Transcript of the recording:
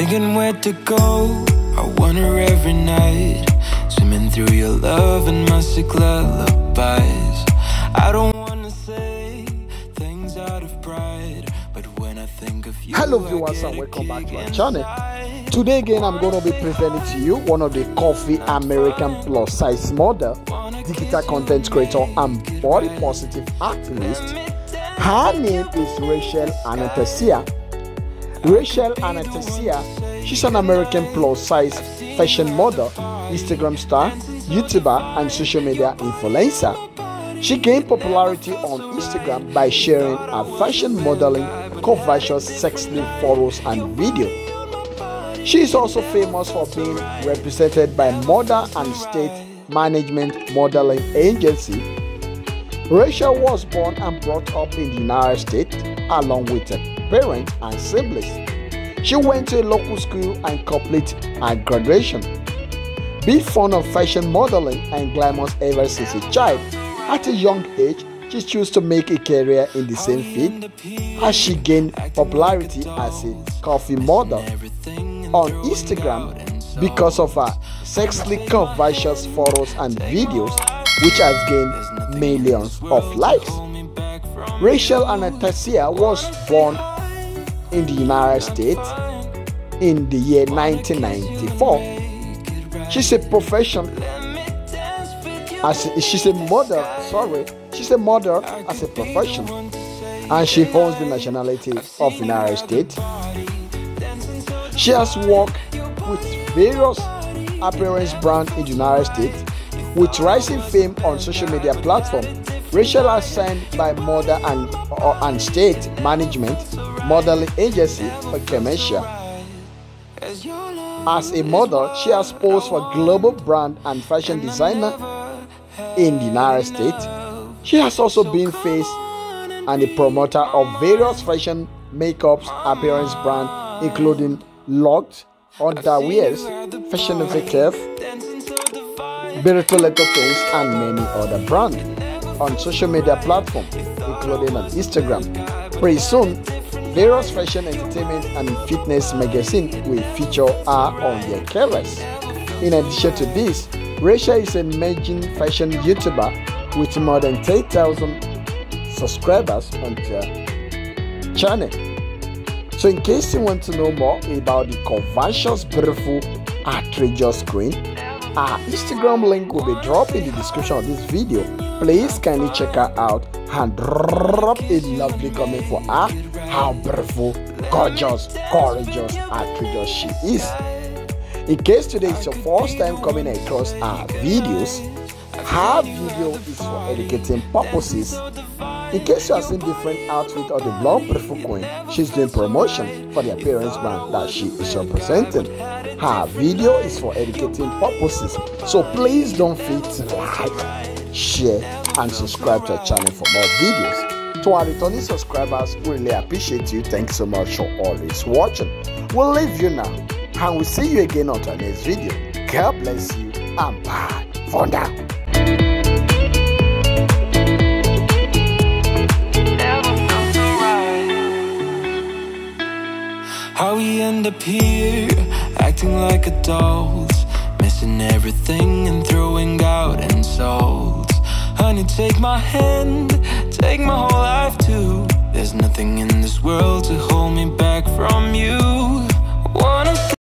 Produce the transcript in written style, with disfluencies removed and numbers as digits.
Thinking where to go, I wonder every night. Swimming through your love and my sick lullabies. I don't wanna say things out of pride, but when I think of you. Hello viewers, and welcome back to our channel. Today again I'm gonna be presenting to you one of the Coffee American plus size model, digital content creator and body positive activist. Her name is Rachel Anastasia. Rachel Anastasia, she's an American plus-size fashion model, Instagram star, YouTuber, and social media influencer. She gained popularity on Instagram by sharing her fashion modeling, curvaceous, sexy photos, and video. She is also famous for being represented by Mother and State Management Modeling Agency. Rachel was born and brought up in the United States along with her parents and siblings. She went to a local school and completed her graduation. Big fan of fashion modeling and glamour ever since a child, at a young age, she chose to make a career in the same field as she gained popularity as a coffee model on Instagram because of her sexually curvaceous photos and videos, which has gained millions of likes. Rachel Anastasia was born in the United States in the year 1994. She's a model as a profession, and she holds the nationality of the United States. She has worked with various appearance brands in the United States. With rising fame on social media platform, Rachel has signed by Mother and State Management Modeling Agency for commercial. As a model, she has posed for global brand and fashion designer in the United States. She has also been face and a promoter of various fashion makeups appearance brand, including Locked, Underwears, Fashion Executive, Beautiful Little Things, and many other brands on social media platform, including on Instagram. Pretty soon, various fashion, entertainment, and fitness magazines will feature her on their covers. In addition to this, Rachel is an emerging fashion YouTuber with more than 10,000 subscribers on her channel. So in case you want to know more about the curvaceous, beautiful, outrageous queen, our Instagram link will be dropped in the description of this video. Please kindly check her out and drop a lovely comment for her, how beautiful, gorgeous, courageous, outrageous she is. In case today is your first time coming across our videos, her video is for educating purposes. In case you are seeing different outfits of the blonde beautiful queen, she's doing promotion for the appearance brand that she is representing. Her video is for educating purposes, so please don't forget to like, share, and subscribe to our channel for more videos. To our returning subscribers, we really appreciate you. Thanks so much for always watching. We'll leave you now, and we'll see you again on our next video. God bless you, and bye for now. How we end up here, acting like adults, missing everything and throwing out insults. Honey, take my hand, take my whole life too. There's nothing in this world to hold me back from